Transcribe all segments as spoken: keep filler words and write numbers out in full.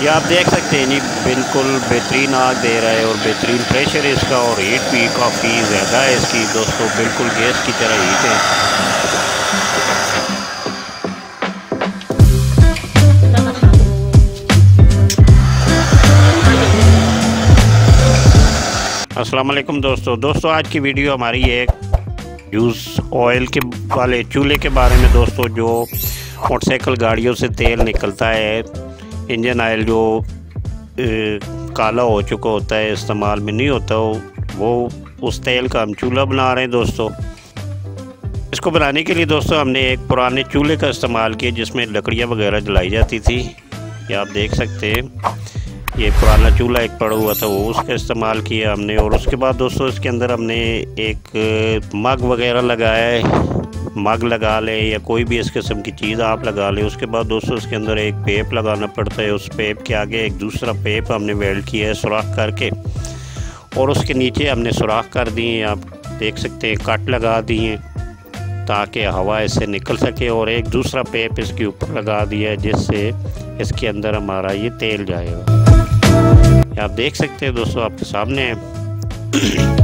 ये आप देख सकते हैं जी, बिल्कुल बेहतरीन आग दे रहा है और बेहतरीन प्रेशर है इसका और हीट भी काफ़ी ज़्यादा है इसकी दोस्तों, बिल्कुल गैस की तरह हीट है। अस्सलाम वालेकुम दोस्तों दोस्तों आज की वीडियो हमारी है यूज़ ऑयल के वाले चूल्हे के बारे में दोस्तों, जो मोटरसाइकिल गाड़ियों से तेल निकलता है, इंजन ऑयल जो ए, काला हो चुका होता है, इस्तेमाल में नहीं होता हो, वो उस तेल का हम चूल्हा बना रहे हैं दोस्तों। इसको बनाने के लिए दोस्तों हमने एक पुराने चूल्हे का इस्तेमाल किया जिसमें लकड़ियाँ वगैरह जलाई जाती थी। ये आप देख सकते हैं, ये पुराना चूल्हा एक पड़ा हुआ था, वो उसका इस्तेमाल किया हमने। और उसके बाद दोस्तों इसके अंदर हमने एक मग वगैरह लगाया है, मग लगा लें या कोई भी इस किस्म की चीज़ आप लगा लें। उसके बाद दोस्तों इसके अंदर एक पेप लगाना पड़ता है, उस पेप के आगे एक दूसरा पेप हमने वेल्ड किया है सुराख करके, और उसके नीचे हमने सुराख कर दिए, आप देख सकते हैं, कट लगा दिए ताकि हवा इससे निकल सके, और एक दूसरा पेप इसके ऊपर लगा दिया है जिससे इसके अंदर हमारा ये तेल जाएगा। आप देख सकते हैं दोस्तों आपके सामने है।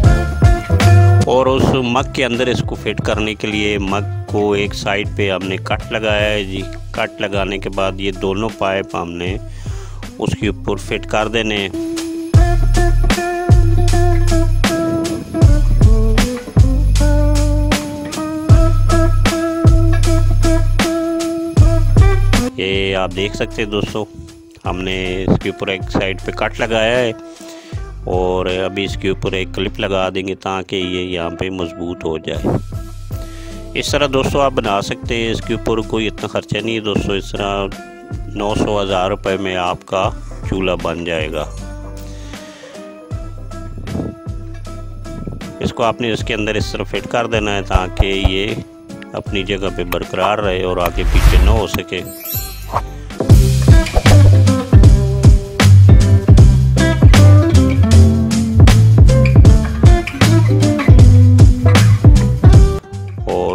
और उस मग के अंदर इसको फिट करने के लिए मग को एक साइड पे हमने कट लगाया है जी। कट लगाने के बाद ये दोनों पाइप हमने उसके ऊपर फिट कर देने। ये आप देख सकते हैं दोस्तों, हमने इसके ऊपर एक साइड पे कट लगाया है और अभी इसके ऊपर एक क्लिप लगा देंगे ताकि ये यहाँ पे मजबूत हो जाए। इस तरह दोस्तों आप बना सकते हैं, इसके ऊपर कोई इतना ख़र्चा नहीं है दोस्तों। इस तरह नौ सौ हज़ार रुपये में आपका चूल्हा बन जाएगा। इसको आपने इसके अंदर इस तरह फिट कर देना है ताकि ये अपनी जगह पे बरकरार रहे और आगे पीछे ना हो सके।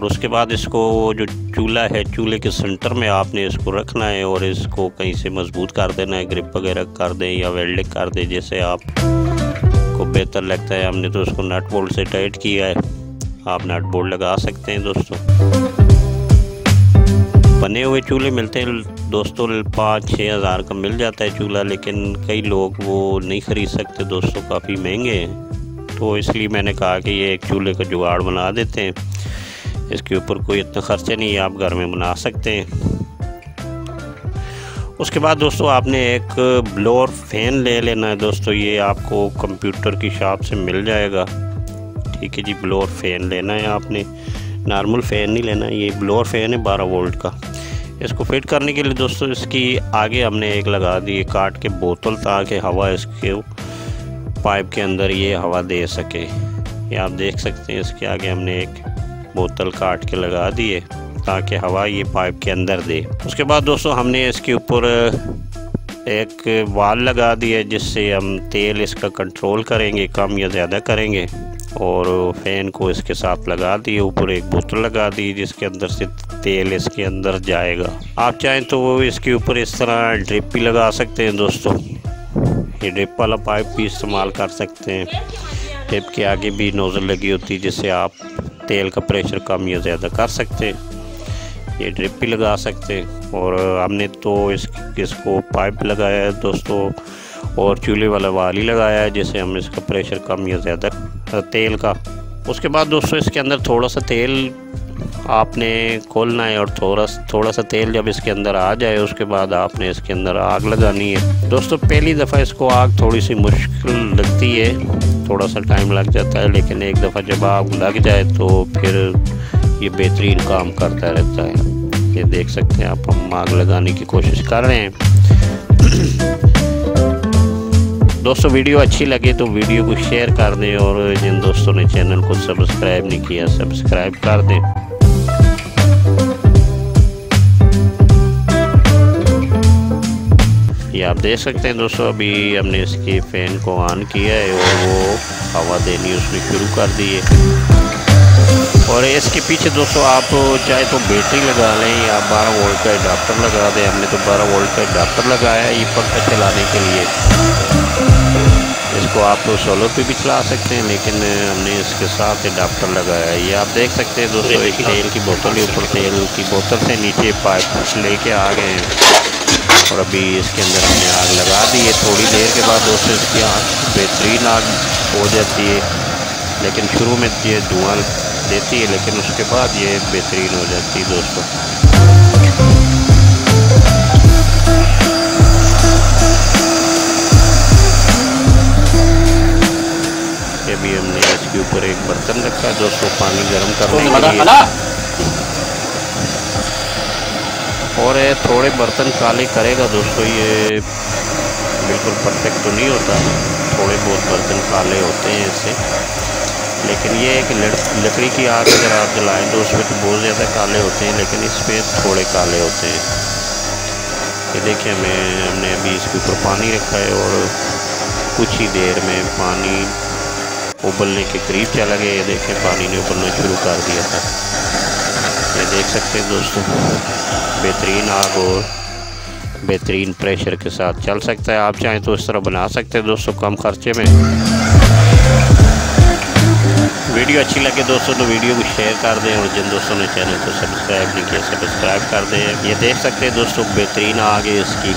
उसके बाद इसको जो चूल्हा है, चूल्हे के सेंटर में आपने इसको रखना है और इसको कहीं से मजबूत कर देना है, ग्रिप वगैरह कर दें या वेल्डिंग कर दें जैसे आप को बेहतर लगता है। हमने तो इसको नट बोल्ट से टाइट किया है, आप नट बोल्ट लगा सकते हैं दोस्तों। बने हुए चूल्हे मिलते हैं दोस्तों पाँच छः हज़ार का मिल जाता है चूल्हा, लेकिन कई लोग वो नहीं ख़रीद सकते दोस्तों, काफ़ी महंगे हैं, तो इसलिए मैंने कहा कि ये एक चूल्हे का जुगाड़ बना देते हैं। इसके ऊपर कोई इतना खर्चा नहीं है, आप घर में बना सकते हैं। उसके बाद दोस्तों आपने एक ब्लोअर फैन ले लेना है दोस्तों, ये आपको कंप्यूटर की शॉप से मिल जाएगा। ठीक है जी, ब्लोअर फैन लेना है आपने, नॉर्मल फ़ैन नहीं लेना है, ये ब्लोअर फैन है बारह वोल्ट का। इसको फिट करने के लिए दोस्तों इसकी आगे हमने एक लगा दी काट के बोतल ताकि हवा इसके पाइप के अंदर ये हवा दे सके। ये आप देख सकते हैं, इसके आगे हमने एक बोतल काट के लगा दिए ताकि हवा ये पाइप के अंदर दे। उसके बाद दोस्तों हमने इसके ऊपर एक वाल लगा दिया जिससे हम तेल इसका कंट्रोल करेंगे, कम या ज़्यादा करेंगे, और फैन को इसके साथ लगा दिए। ऊपर एक बोतल लगा दी जिसके अंदर से तेल इसके अंदर जाएगा। आप चाहें तो इसके ऊपर इस तरह ड्रिप भी लगा सकते हैं दोस्तों, ये ड्रिप वाला पाइप भी इस्तेमाल कर सकते हैं। ड्रिप के आगे भी नोजल लगी होती है जिससे आप तेल का प्रेशर कम या ज़्यादा कर सकते हैं, ये ड्रिप भी लगा सकते हैं। और हमने तो इस इसको पाइप लगाया है दोस्तों, और चूल्हे वाला वाली लगाया है जिससे हम इसका प्रेशर कम या ज़्यादा तेल का। उसके बाद दोस्तों इसके अंदर थोड़ा सा तेल आपने खोलना है, और थोड़ा थोड़ा सा तेल जब इसके अंदर आ जाए उसके बाद आपने इसके अंदर आग लगानी है दोस्तों। पहली दफ़ा इसको आग थोड़ी सी मुश्किल लगती है, थोड़ा सा टाइम लग जाता है, लेकिन एक दफ़ा जब आग लग जाए तो फिर ये बेहतरीन काम करता रहता है। ये देख सकते हैं आप, हम आग लगाने की कोशिश कर रहे हैं दोस्तों। वीडियो अच्छी लगे तो वीडियो को शेयर कर दें, और जिन दोस्तों ने चैनल को सब्सक्राइब नहीं किया सब्सक्राइब कर दें। ये आप देख सकते हैं दोस्तों, अभी हमने इसके फ़ैन को ऑन किया है और वो हवा देनी उसने शुरू कर दी है। और इसके पीछे दोस्तों आप चाहे तो बैटरी लगा लें या बारह वोल्ट का एडाप्टर लगा दें। हमने तो बारह वोल्ट का एडाप्टर लगाया है ये पंखा चलाने के लिए। इसको आप तो सोलर पे भी चला सकते हैं, लेकिन हमने इसके साथ एडाप्टर लगाया है। ये आप देख सकते हैं दोस्तों, एक तेल की बोतल ऊपर तेल की बोतल से नीचे पाइप लेके आ गए हैं और अभी इसके अंदर हमने आग लगा दी है। थोड़ी देर के बाद दोस्तों इसकी आग बेहतरीन आग हो जाती है, लेकिन शुरू में ये धुआं देती है, लेकिन उसके बाद ये बेहतरीन हो जाती है दोस्तों। ये भी हमने इसके ऊपर एक बर्तन रखा है दोस्तों पानी गर्म करने के लिए, और थोड़े बर्तन काले करेगा दोस्तों। ये बिल्कुल परफेक्ट तो नहीं होता, थोड़े बहुत बर्तन काले होते हैं इससे, लेकिन ये एक लकड़ी की आग अगर आप जलाएं तो उसमें तो बहुत ज़्यादा काले होते हैं, लेकिन इस पर थोड़े काले होते हैं। ये देखिए मैं हमने अभी इसके ऊपर पानी रखा है और कुछ ही देर में पानी उबलने के करीब चला गया। ये देखें पानी ने उबलना शुरू कर दिया था, ये देख सकते हैं दोस्तों। बेहतरीन आग और बेहतरीन प्रेशर के साथ चल सकता है। आप चाहें तो इस तरह बना सकते हैं दोस्तों कम खर्चे में। वीडियो अच्छी लगे दोस्तों तो वीडियो को शेयर कर दें, और जिन दोस्तों ने चैनल को सब्सक्राइब नहीं किया सब्सक्राइब कर दें। ये देख सकते हैं दोस्तों बेहतरीन आग है इसकी,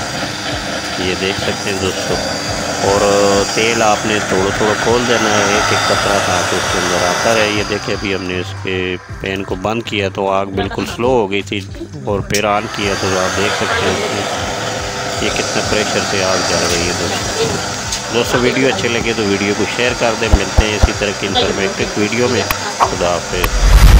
ये देख सकते हैं दोस्तों। और तेल आपने थोड़ा थोड़ा खोल देना है, एक एक कतरा ताकि उसके अंदर आता रहे। ये देखिए अभी हमने इसके पैन को बंद किया तो आग बिल्कुल स्लो हो गई थी, और फिर ऑन किया तो आप देख सकते हैं इसमें ये कितना प्रेशर से आग जल रही है दोस्तों। दोस्तों वीडियो अच्छे लगे तो वीडियो को शेयर कर दें। मिलते हैं इसी तरह की इंफॉर्मेटिव वीडियो में। खुदा हाफिज़।